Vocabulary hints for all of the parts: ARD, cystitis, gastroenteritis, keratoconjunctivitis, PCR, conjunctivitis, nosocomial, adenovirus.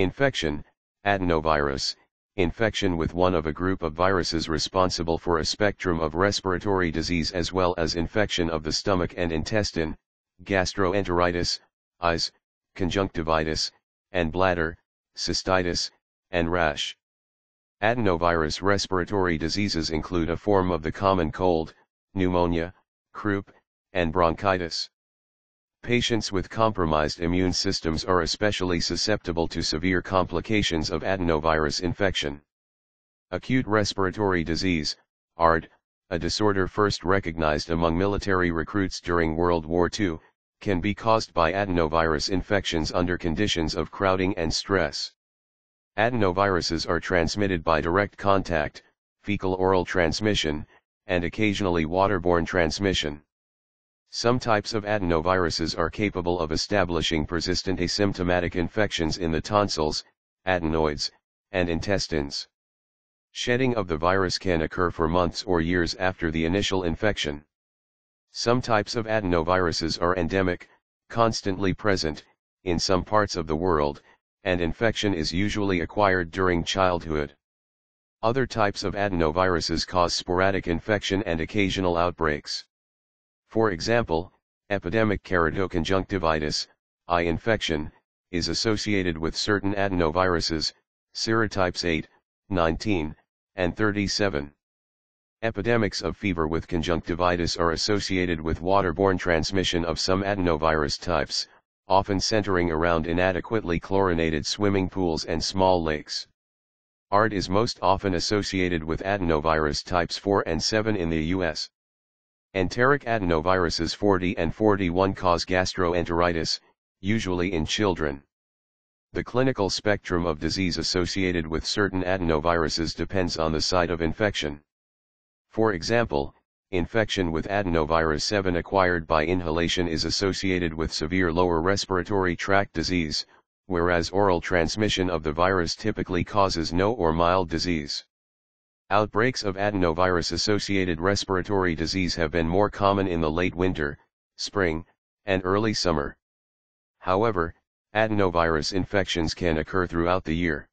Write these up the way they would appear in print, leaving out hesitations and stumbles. Infection, adenovirus, infection with one of a group of viruses responsible for a spectrum of respiratory disease as well as infection of the stomach and intestine, gastroenteritis, eyes, conjunctivitis, and bladder, cystitis, and rash. Adenovirus respiratory diseases include a form of the common cold, pneumonia, croup, and bronchitis. Patients with compromised immune systems are especially susceptible to severe complications of adenovirus infection. Acute respiratory disease, ARD, a disorder first recognized among military recruits during World War II, can be caused by adenovirus infections under conditions of crowding and stress. Adenoviruses are transmitted by direct contact, fecal-oral transmission, and occasionally waterborne transmission. Some types of adenoviruses are capable of establishing persistent asymptomatic infections in the tonsils, adenoids, and intestines. Shedding of the virus can occur for months or years after the initial infection. Some types of adenoviruses are endemic, constantly present, in some parts of the world, and infection is usually acquired during childhood. Other types of adenoviruses cause sporadic infection and occasional outbreaks. For example, epidemic keratoconjunctivitis, eye infection, is associated with certain adenoviruses, serotypes 8, 19, and 37. Epidemics of fever with conjunctivitis are associated with waterborne transmission of some adenovirus types, often centering around inadequately chlorinated swimming pools and small lakes. ARD is most often associated with adenovirus types 4 and 7 in the U.S. Enteric adenoviruses 40 and 41 cause gastroenteritis, usually in children. The clinical spectrum of disease associated with certain adenoviruses depends on the site of infection. For example, infection with adenovirus 7 acquired by inhalation is associated with severe lower respiratory tract disease, whereas oral transmission of the virus typically causes no or mild disease. Outbreaks of adenovirus-associated respiratory disease have been more common in the late winter, spring, and early summer. However, adenovirus infections can occur throughout the year.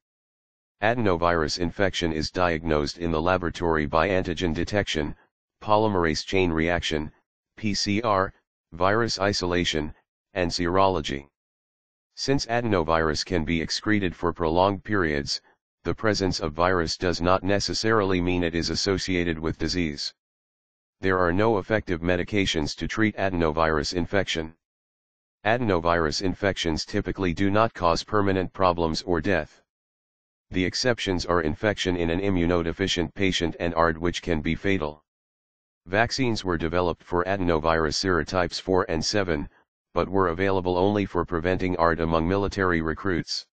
Adenovirus infection is diagnosed in the laboratory by antigen detection, polymerase chain reaction, PCR, virus isolation, and serology. Since adenovirus can be excreted for prolonged periods, the presence of virus does not necessarily mean it is associated with disease. There are no effective medications to treat adenovirus infection. Adenovirus infections typically do not cause permanent problems or death. The exceptions are infection in an immunodeficient patient and ARD, which can be fatal. Vaccines were developed for adenovirus serotypes 4 and 7, but were available only for preventing ARD among military recruits.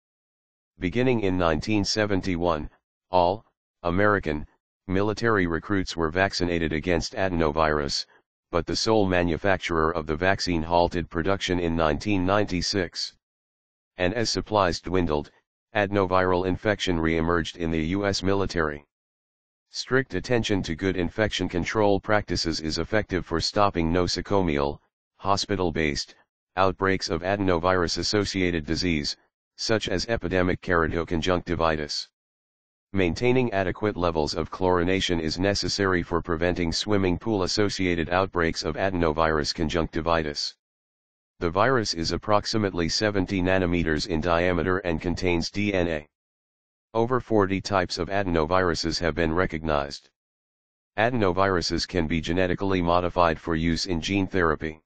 Beginning in 1971, all American military recruits were vaccinated against adenovirus, but the sole manufacturer of the vaccine halted production in 1996. And as supplies dwindled, adenoviral infection re-emerged in the U.S. military. Strict attention to good infection control practices is effective for stopping nosocomial, hospital-based, outbreaks of adenovirus-associated disease, such as epidemic keratoconjunctivitis. Maintaining adequate levels of chlorination is necessary for preventing swimming pool-associated outbreaks of adenovirus conjunctivitis. The virus is approximately 70 nanometers in diameter and contains DNA. Over 40 types of adenoviruses have been recognized. Adenoviruses can be genetically modified for use in gene therapy.